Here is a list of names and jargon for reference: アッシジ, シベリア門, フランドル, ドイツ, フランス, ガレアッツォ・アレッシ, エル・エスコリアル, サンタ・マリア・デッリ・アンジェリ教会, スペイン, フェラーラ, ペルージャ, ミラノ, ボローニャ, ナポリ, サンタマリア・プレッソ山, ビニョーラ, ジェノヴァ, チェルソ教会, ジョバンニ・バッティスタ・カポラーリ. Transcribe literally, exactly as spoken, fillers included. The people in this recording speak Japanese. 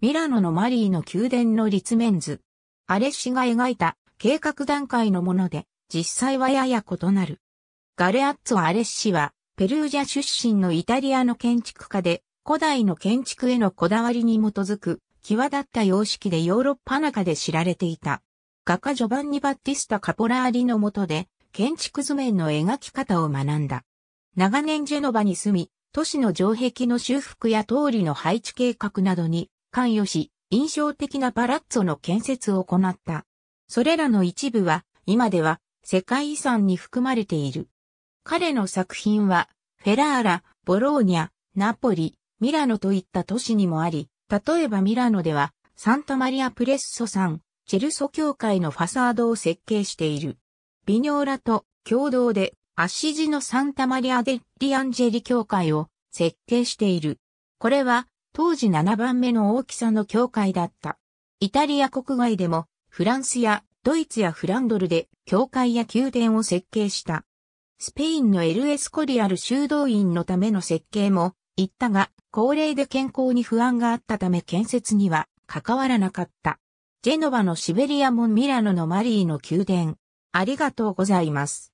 ミラノのマリーの宮殿の立面図。アレッシが描いた計画段階のもので、実際はやや異なる。ガレアッツォ・アレッシは、ペルージャ出身のイタリアの建築家で、古代の建築へのこだわりに基づく、際立った様式でヨーロッパ中で知られていた。画家ジョバンニ・バッティスタ・カポラーリの下で、建築図面の描き方を学んだ。長年ジェノバに住み、都市の城壁の修復や通りの配置計画などに関与し、印象的なパラッツォの建設を行った。それらの一部は、今では世界遺産に含まれている。彼の作品は、フェラーラ、ボローニャ、ナポリ、ミラノといった都市にもあり、例えばミラノでは、サンタマリア・プレッソ山、チェルソ教会のファサードを設計している。ビニョーラと共同で、アッシジのサンタマリア・デッリ・アンジェリ教会を設計している。これは、当時ななばんめの大きさの教会だった。イタリア国外でも、フランスやドイツやフランドルで、教会や宮殿を設計した。スペインのエル・エスコリアル修道院のための設計も行ったが、高齢で健康に不安があったため建設には関わらなかった。ジェノバのシベリア門ミラノのマリーの宮殿。ありがとうございます。